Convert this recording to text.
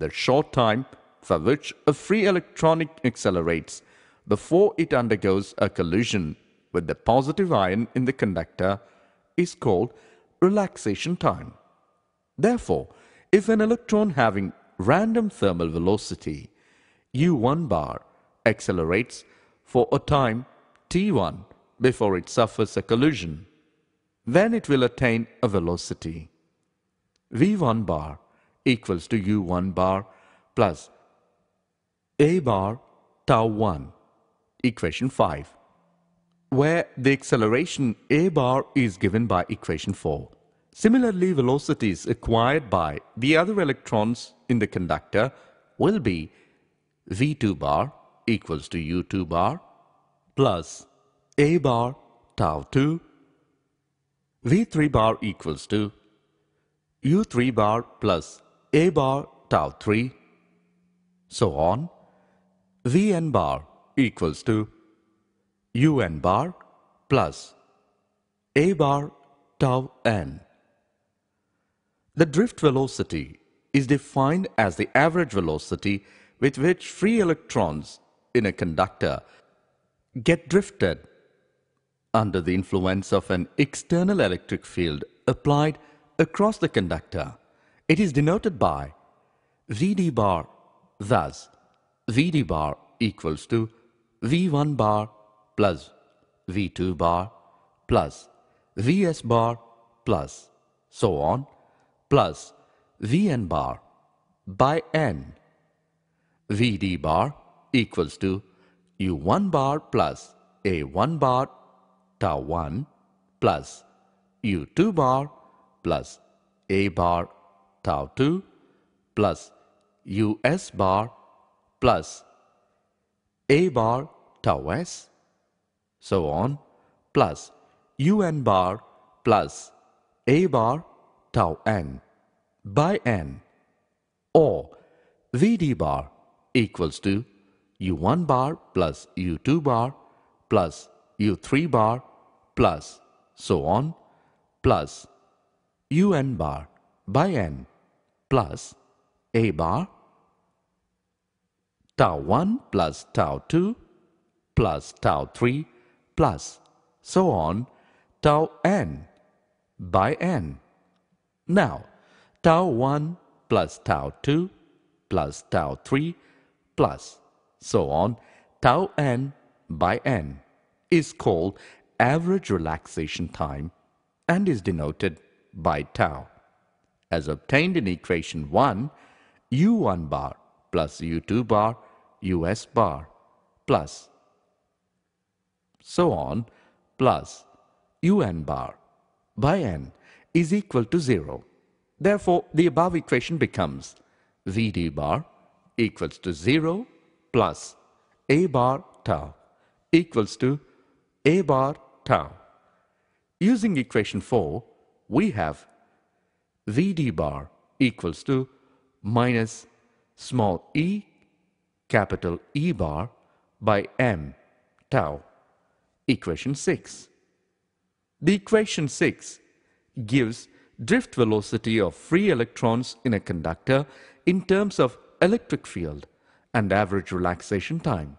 the short time for which a free electron accelerates before it undergoes a collision with the positive ion in the conductor is called relaxation time. Therefore, if an electron having random thermal velocity u1 bar accelerates for a time t1 before it suffers a collision, then it will attain a velocity v1 bar equals to u1 bar plus a bar tau 1, equation 5, where the acceleration a bar is given by equation 4. Similarly, velocities acquired by the other electrons in the conductor will be v2 bar equals to u2 bar plus a bar tau 2, v3 bar equals to u3 bar plus a bar tau 3, so on, vn bar equals to un bar plus a bar tau n. The drift velocity is defined as the average velocity with which free electrons in a conductor get drifted under the influence of an external electric field applied across the conductor. It is denoted by Vd bar, thus Vd bar equals to V1 bar plus V2 bar plus Vs bar plus so on plus Vn bar by n. Vd bar equals to U1 bar plus A1 bar tau 1 plus U2 bar plus A bar tau 2 plus US bar plus A bar tau s, so on, plus un bar plus A bar tau n by n, or Vd bar equals to u1 bar plus u2 bar plus u3 bar plus so on plus un bar by n plus a bar tau 1 plus tau 2 plus tau 3 plus so on tau n by n. Now tau 1 plus tau 2 plus tau 3 plus so on tau n by n is called average relaxation time and is denoted by tau. As obtained in equation 1, u1 bar plus u2 bar us bar plus so on plus un bar by n is equal to 0. Therefore, the above equation becomes Vd bar equals to 0 plus a bar tau equals to a bar tau. Using equation 4, we have Vd bar equals to minus small e capital E bar by m tau, equation 6. The equation 6 gives drift velocity of free electrons in a conductor in terms of electric field and average relaxation time.